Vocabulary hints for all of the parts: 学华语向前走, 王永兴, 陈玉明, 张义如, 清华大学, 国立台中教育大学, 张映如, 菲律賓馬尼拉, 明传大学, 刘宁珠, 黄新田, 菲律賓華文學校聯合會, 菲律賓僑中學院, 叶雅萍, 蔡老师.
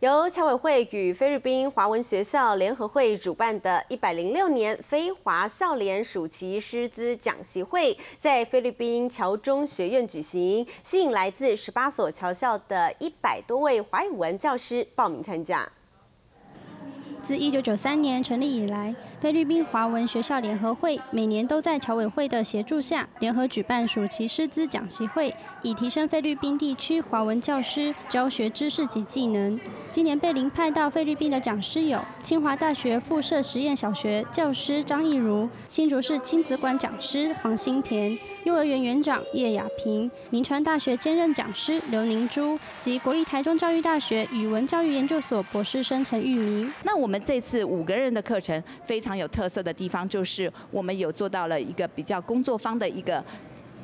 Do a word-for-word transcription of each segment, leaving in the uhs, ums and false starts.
由侨委会与菲律宾华文学校联合会主办的一百零六年菲华校联暑期师资讲习会，在菲律宾侨中学院举行，吸引来自十八所侨校的一百多位华语文教师报名参加。自一九九三年成立以来，菲律宾华文学校联合会每年都在侨委会的协助下，联合举办暑期师资讲习会，以提升菲律宾地区华文教师教学知识及技能。今年被遴派到菲律宾的讲师有清华大学附设实验小学教师张义如、新竹市亲子馆讲师黄新田、幼儿园园长叶雅萍、明传大学兼任讲师刘宁珠及国立台中教育大学语文教育研究所博士生陈玉明。那我们这次五个人的课程非常 非常有特色的地方就是我们有做到了一个比较工作坊的一个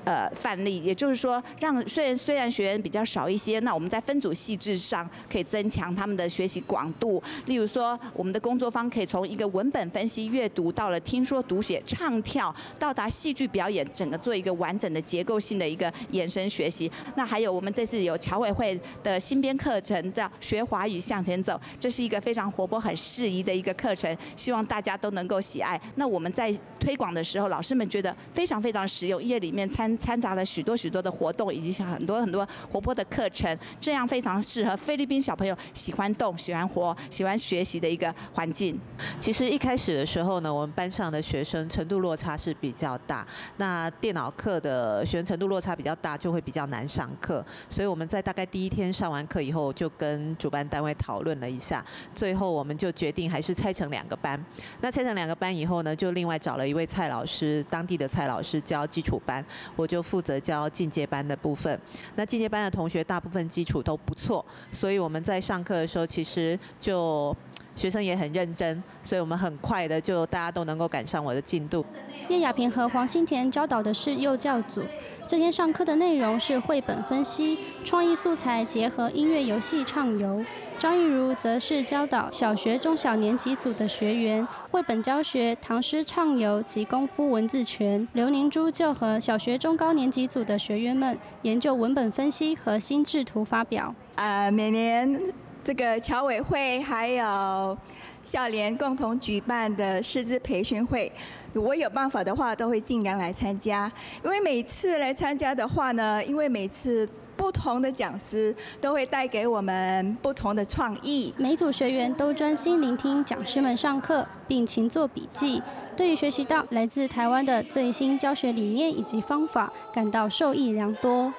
呃范例，也就是说，让虽然虽然学员比较少一些，那我们在分组细致上可以增强他们的学习广度。例如说，我们的工作坊可以从一个文本分析阅读，到了听说读写唱跳，到达戏剧表演，整个做一个完整的结构性的一个延伸学习。那还有我们这次有侨委会的新编课程叫“学华语向前走”，这是一个非常活泼、很适宜的一个课程，希望大家都能够喜爱。那我们在推广的时候，老师们觉得非常非常实用，夜里面参。 掺杂了许多许多的活动，以及像很多很多活泼的课程，这样非常适合菲律宾小朋友喜欢动、喜欢活、喜欢学习的一个环境。其实一开始的时候呢，我们班上的学生程度落差是比较大，那电脑课的学生程度落差比较大，就会比较难上课。所以我们在大概第一天上完课以后，就跟主办单位讨论了一下，最后我们就决定还是拆成两个班。那拆成两个班以后呢，就另外找了一位蔡老师，当地的蔡老师教基础班。 我就负责教进阶班的部分。那进阶班的同学大部分基础都不错，所以我们在上课的时候，其实就学生也很认真，所以我们很快的就大家都能够赶上我的进度。叶雅萍和黄新田教导的是幼教组。 这天上课的内容是绘本分析、创意素材结合音乐游戏畅游。张映如则是教导小学中小年级组的学员绘本教学、唐诗畅游及功夫文字拳。刘宁珠就和小学中高年级组的学员们研究文本分析和心智图发表。呃，每年这个侨委会还有校联共同举办的师资培训会。 我有办法的话，都会尽量来参加。因为每次来参加的话呢，因为每次不同的讲师都会带给我们不同的创意。每组学员都专心聆听讲师们上课，并勤做笔记，对于学习到来自台湾的最新教学理念以及方法，感到受益良多。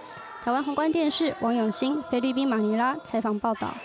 台湾宏观电视王永兴，菲律宾马尼拉采访报道。